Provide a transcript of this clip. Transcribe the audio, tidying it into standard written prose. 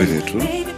Benetton.